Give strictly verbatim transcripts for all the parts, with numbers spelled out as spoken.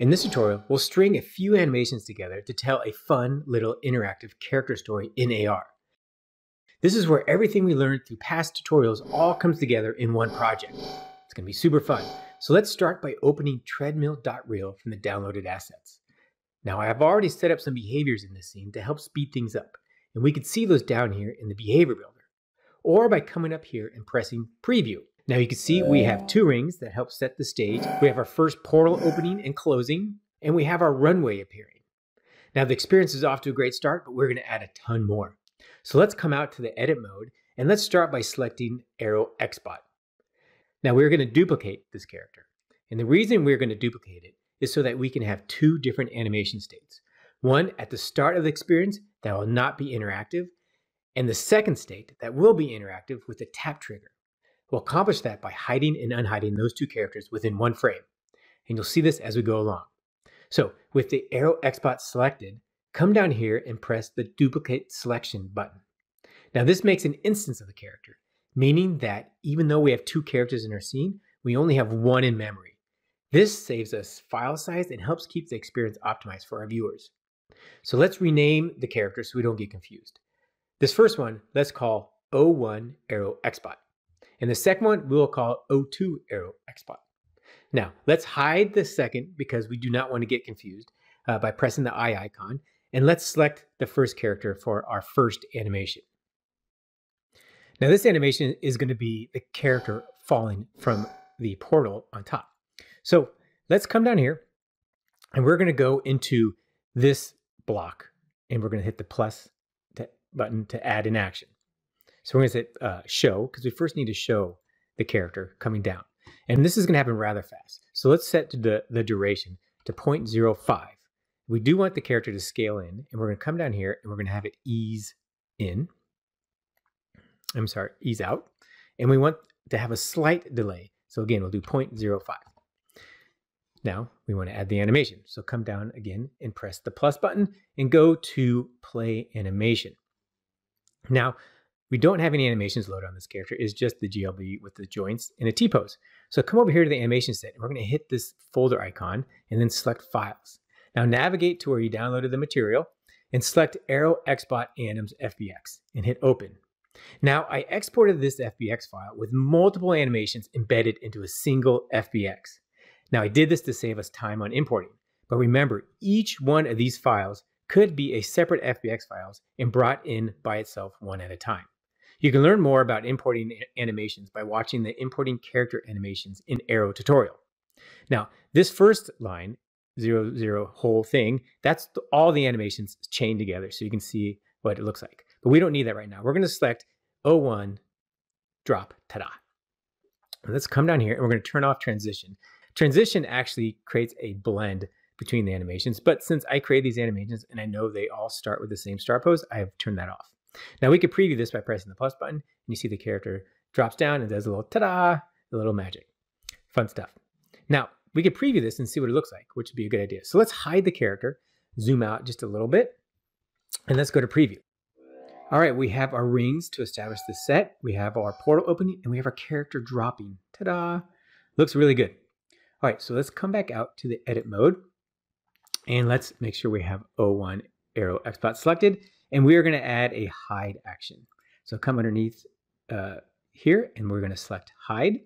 In this tutorial, we'll string a few animations together to tell a fun little interactive character story in A R. This is where everything we learned through past tutorials all comes together in one project. It's going to be super fun. So let's start by opening treadmill.real from the downloaded assets. Now I've already set up some behaviors in this scene to help speed things up, and we can see those down here in the behavior builder, or by coming up here and pressing preview. Now you can see we have two rings that help set the stage. We have our first portal opening and closing, and we have our runway appearing. Now the experience is off to a great start, but we're going to add a ton more. So let's come out to the edit mode and let's start by selecting Aero X bot. Now we're going to duplicate this character. And the reason we're going to duplicate it is so that we can have two different animation states. One at the start of the experience that will not be interactive, and the second state that will be interactive with the tap trigger. We'll accomplish that by hiding and unhiding those two characters within one frame. And you'll see this as we go along. So with the Aero X bot selected, come down here and press the Duplicate Selection button. Now this makes an instance of the character, meaning that even though we have two characters in our scene, we only have one in memory. This saves us file size and helps keep the experience optimized for our viewers. So let's rename the character so we don't get confused. This first one, let's call O one Aero X bot. And the second one, we'll call O two Aero X bot. Now, let's hide the second because we do not want to get confused uh, by pressing the eye icon. And let's select the first character for our first animation. Now, this animation is going to be the character falling from the portal on top. So let's come down here and we're going to go into this block and we're going to hit the plus to button to add an action. So we're going to say uh, show, because we first need to show the character coming down. And this is going to happen rather fast. So let's set the, the duration to zero point zero five. We do want the character to scale in, and we're going to come down here and we're going to have it ease in. I'm sorry, ease out. And we want to have a slight delay. So again, we'll do zero point zero five. Now we want to add the animation. So come down again and press the plus button and go to play animation. Now, we don't have any animations loaded on this character. It's just the G L B with the joints and a T-pose. So come over here to the animation set and we're going to hit this folder icon and then select files. Now navigate to where you downloaded the material and select Aero X bot Anims F B X and hit open. Now I exported this F B X file with multiple animations embedded into a single F B X. Now I did this to save us time on importing, but remember each one of these files could be a separate F B X files and brought in by itself one at a time. You can learn more about importing animations by watching the Importing Character Animations in Aero tutorial. Now, this first line, zero, zero, whole thing, that's the, all the animations chained together so you can see what it looks like. But we don't need that right now. We're going to select O one, drop, ta-da. Let's come down here and we're going to turn off transition. Transition actually creates a blend between the animations, but since I create these animations and I know they all start with the same star pose, I have turned that off. Now we could preview this by pressing the plus button and you see the character drops down and does a little ta-da, a little magic. Fun stuff. Now we could preview this and see what it looks like, which would be a good idea. So let's hide the character, zoom out just a little bit, and let's go to preview. All right, we have our rings to establish the set. We have our portal opening and we have our character dropping. Ta-da. Looks really good. All right, so let's come back out to the edit mode and let's make sure we have O one Aero X bot selected. And we're going to add a hide action. So come underneath uh, here and we're going to select hide.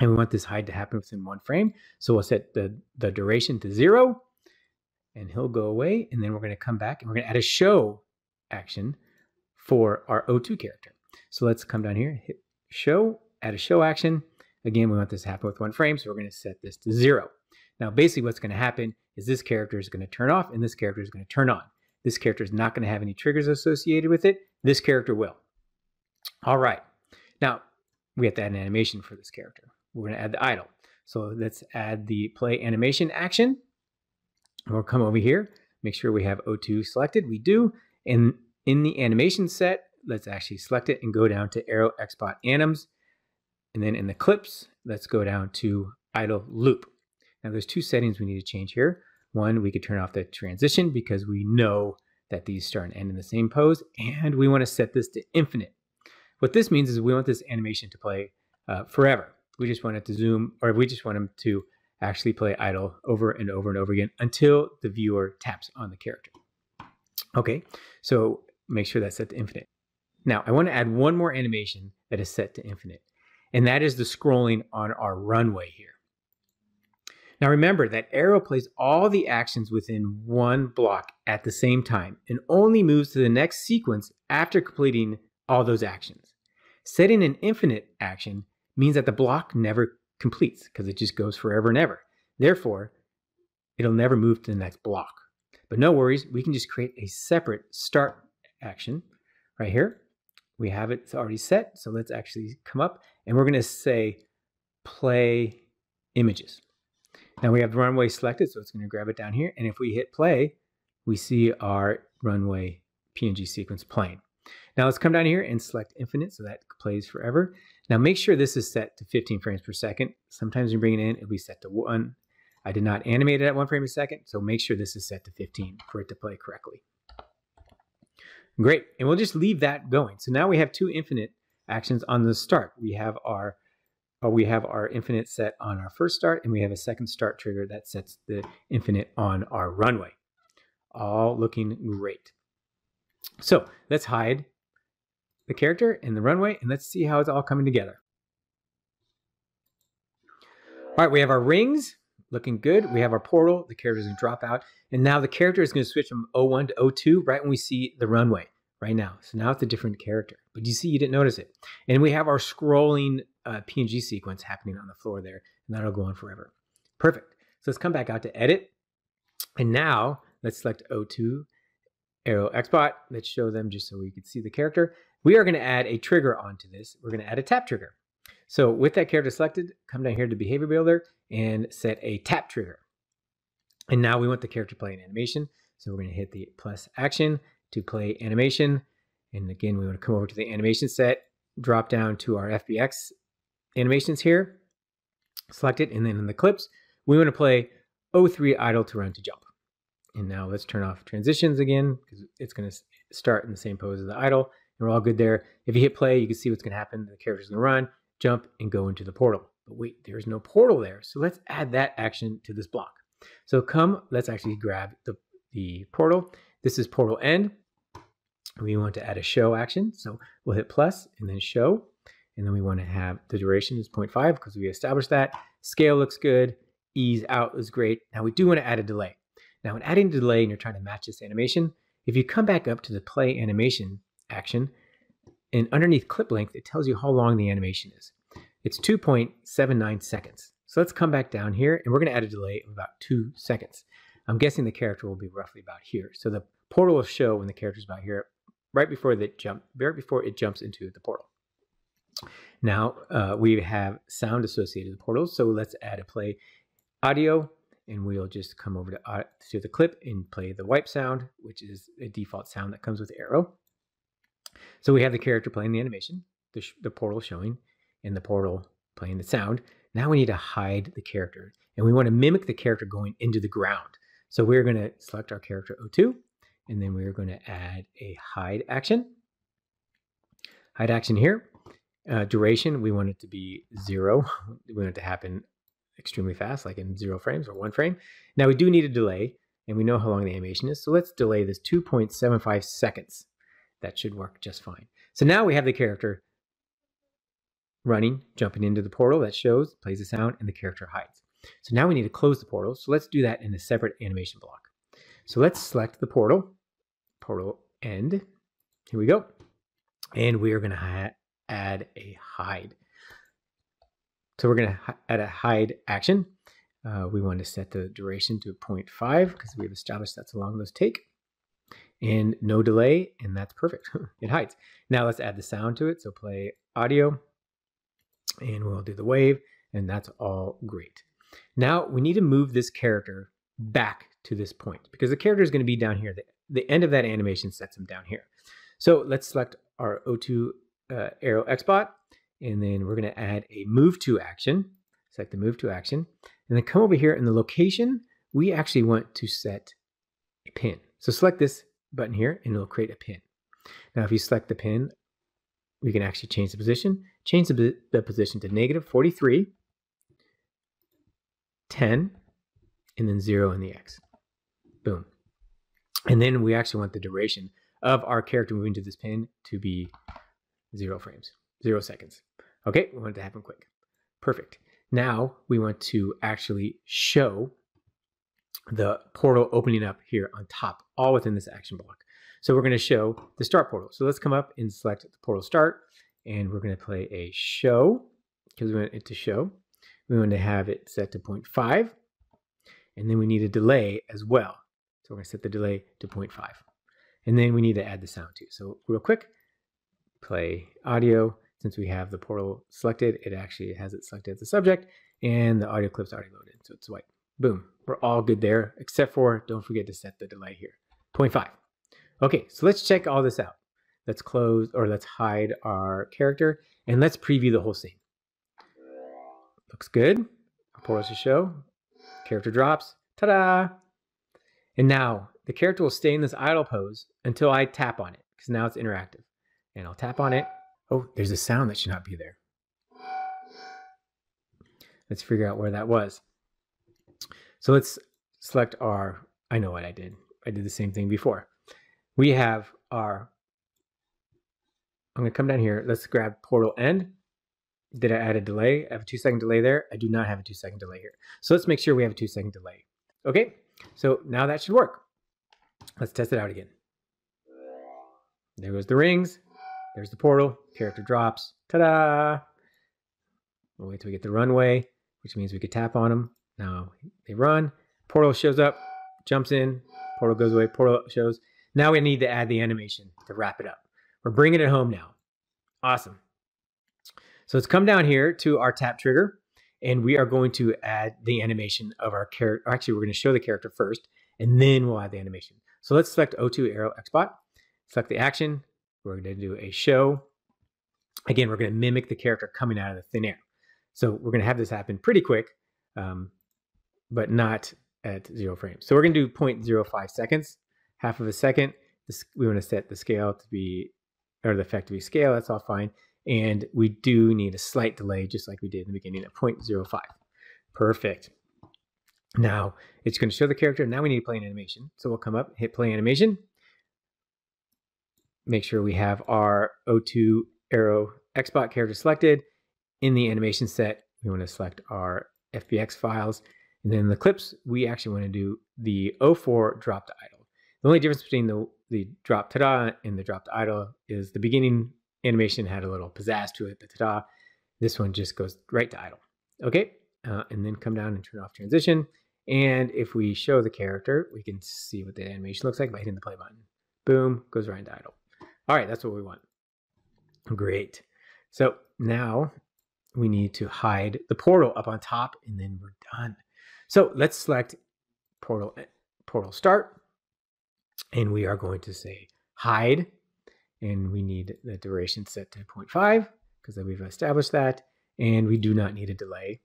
And we want this hide to happen within one frame. So we'll set the, the duration to zero and he'll go away. And then we're going to come back and we're going to add a show action for our O two character. So let's come down here, hit show, add a show action. Again, we want this to happen with one frame. So we're going to set this to zero. Now, basically what's going to happen is this character is going to turn off and this character is going to turn on. This character is not going to have any triggers associated with it. This character will. All right. Now, we have to add an animation for this character. We're going to add the idle. So let's add the play animation action. We'll come over here. Make sure we have O two selected. We do. And in the animation set, let's actually select it and go down to Aero X bot Anims. And then in the clips, let's go down to idle loop. Now, there's two settings we need to change here. One, we could turn off the transition because we know that these start and end in the same pose, and we want to set this to infinite. What this means is we want this animation to play uh, forever. We just want it to zoom, or we just want them to actually play idle over and over and over again until the viewer taps on the character. Okay, so make sure that's set to infinite. Now I want to add one more animation that is set to infinite, and that is the scrolling on our runway here. Now remember that Aero plays all the actions within one block at the same time and only moves to the next sequence after completing all those actions. Setting an infinite action means that the block never completes because it just goes forever and ever. Therefore, it'll never move to the next block. But no worries, we can just create a separate start action right here. We have it, it's already set, so let's actually come up and we're gonna say play images. Now we have the runway selected, so it's going to grab it down here. And if we hit play, we see our runway P N G sequence playing. Now let's come down here and select infinite, so that plays forever. Now make sure this is set to fifteen frames per second. Sometimes you bring it in, it'll be set to one. I did not animate it at one frame a second, so make sure this is set to fifteen for it to play correctly. Great, and we'll just leave that going. So now we have two infinite actions on the start. We have our Uh, we have our infinite set on our first start, and we have a second start trigger that sets the infinite on our runway. All looking great. So let's hide the character in the runway, and let's see how it's all coming together. All right, we have our rings looking good. We have our portal, the character's gonna drop out, and now the character is gonna switch from O one to O two right when we see the runway right now. So now it's a different character, but you see, you didn't notice it. And we have our scrolling Uh, P N G sequence happening on the floor there, and that'll go on forever. Perfect. So let's come back out to edit, and now let's select O two Aero XBot. Let's show them just so we can see the character. We are going to add a trigger onto this. We're going to add a tap trigger. So with that character selected, come down here to Behavior Builder and set a tap trigger. And now we want the character to play an animation, so we're going to hit the plus action to play animation. And again, we want to come over to the animation set, drop down to our F B X animations here, select it, and then in the clips, we want to play O three idle to run to jump. And now let's turn off transitions again, because it's going to start in the same pose as the idle, and we're all good there. If you hit play, you can see what's going to happen. The character's going to run, jump, and go into the portal. But wait, there's no portal there, so let's add that action to this block. So come, let's actually grab the, the portal. This is portal end. We want to add a show action, so we'll hit plus and then show. And then we want to have the duration is zero point five because we established that. Scale looks good. Ease out is great. Now we do want to add a delay. Now when adding delay and you're trying to match this animation, if you come back up to the play animation action, and underneath clip length, it tells you how long the animation is. It's two point seven nine seconds. So let's come back down here and we're going to add a delay of about two seconds. I'm guessing the character will be roughly about here. So the portal will show when the character's about here, right before the jump, right before it jumps into the portal. Now uh, we have sound associated with the portal, so let's add a play audio, and we'll just come over to, uh, to the clip and play the wipe sound, which is a default sound that comes with Aero. So we have the character playing the animation, the, sh the portal showing, and the portal playing the sound. Now we need to hide the character, and we want to mimic the character going into the ground. So we're going to select our character O two, and then we're going to add a hide action. Hide action here. Uh, duration, we want it to be zero. We want it to happen extremely fast, like in zero frames or one frame. Now we do need a delay, and we know how long the animation is, so let's delay this two point seven five seconds. That should work just fine. So now we have the character running, jumping into the portal that shows, plays the sound, and the character hides. So now we need to close the portal, so let's do that in a separate animation block. So let's select the portal, portal end, here we go, and we are going to hide add a hide. So we're going to add a hide action. Uh, we want to set the duration to zero point five because we've established that's how long those take, and no delay, and that's perfect. It hides. Now let's add the sound to it. So play audio, and we'll do the wave, and that's all great. Now we need to move this character back to this point because the character is going to be down here. The, the end of that animation sets him down here. So let's select our O two Uh, Aero XBot, and then we're going to add a move to action. Select the move to action, and then come over here in the location. We actually want to set a pin. So select this button here, and it'll create a pin. Now, if you select the pin, we can actually change the position. Change the, the position to negative forty-three, ten, and then zero in the X. Boom. And then we actually want the duration of our character moving to this pin to be zero frames, zero seconds. Okay, we want it to happen quick. Perfect. Now we want to actually show the portal opening up here on top, all within this action block. So we're going to show the start portal. So let's come up and select the portal start, and we're going to play a show because we want it to show. We want to have it set to zero point five, and then we need a delay as well. So we're going to set the delay to zero point five, and then we need to add the sound too. So real quick, play audio. Since we have the portal selected, it actually has it selected as the subject, and the audio clip's already loaded, so it's white. Boom, we're all good there, except for don't forget to set the delay here, zero point five. Okay, so let's check all this out. Let's close, or let's hide our character, and let's preview the whole scene. Looks good, portals to show, character drops, ta-da! And now the character will stay in this idle pose until I tap on it, because now it's interactive. And I'll tap on it. Oh, there's a sound that should not be there. Let's figure out where that was. So let's select our, I know what I did. I did the same thing before. We have our, I'm gonna come down here. Let's grab portal end. Did I add a delay? I have a two second delay there. I do not have a two second delay here. So let's make sure we have a two second delay. Okay, so now that should work. Let's test it out again. There goes the rings. There's the portal, character drops, ta-da! We'll wait till we get the runway, which means we could tap on them. Now they run, portal shows up, jumps in, portal goes away, portal shows. Now we need to add the animation to wrap it up. We're bringing it home now. Awesome. So let's come down here to our tap trigger, and we are going to add the animation of our character. Actually, we're gonna show the character first, and then we'll add the animation. So let's select O two Aero XBot, select the action. We're going to do a show. Again, we're going to mimic the character coming out of the thin air. So we're going to have this happen pretty quick, um, but not at zero frames. So we're going to do zero point zero five seconds, half of a second. This, we want to set the scale to be, or the effect to be scale. That's all fine. And we do need a slight delay, just like we did in the beginning at zero point zero five. Perfect. Now it's going to show the character. Now we need to play an animation. So we'll come up, hit play animation. Make sure we have our O two Aero XBot character selected. In the animation set, we want to select our F B X files. And then in the clips, we actually want to do the O four drop to idle. The only difference between the, the drop ta-da and the drop to idle is the beginning animation had a little pizzazz to it, the ta-da. This one just goes right to idle. Okay, uh, and then come down and turn off transition. And if we show the character, we can see what the animation looks like by hitting the play button. Boom, goes right into idle. All right, that's what we want. Great. So now we need to hide the portal up on top, and then we're done. So let's select portal, portal start, and we are going to say hide, and we need the duration set to zero point five because then we've established that, and we do not need a delay.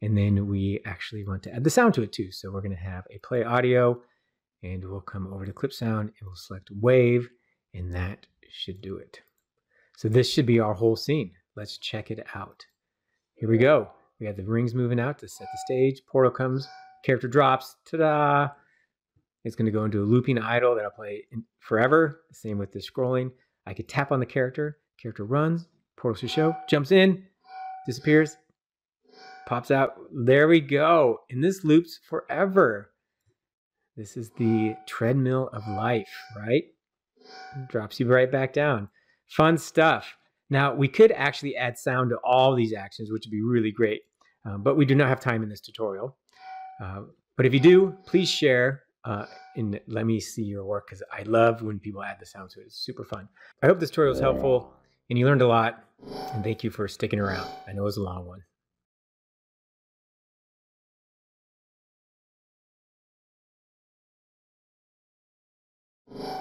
And then we actually want to add the sound to it too. So we're going to have a play audio, and we'll come over to clip sound, and we'll select wave. And that should do it. So this should be our whole scene. Let's check it out. Here we go. We have the rings moving out to set the stage. Portal comes, character drops, ta-da. It's gonna go into a looping idle that'll play forever. Same with the scrolling. I could tap on the character, character runs, portals to show, jumps in, disappears, pops out. There we go. And this loops forever. This is the treadmill of life, right? Drops you right back down. Fun stuff. Now we could actually add sound to all these actions, which would be really great, um, but we do not have time in this tutorial. Uh, but if you do, please share uh, and let me see your work, because I love when people add the sound to it. It's super fun. I hope this tutorial was helpful and you learned a lot, and thank you for sticking around. I know it was a long one. Yeah.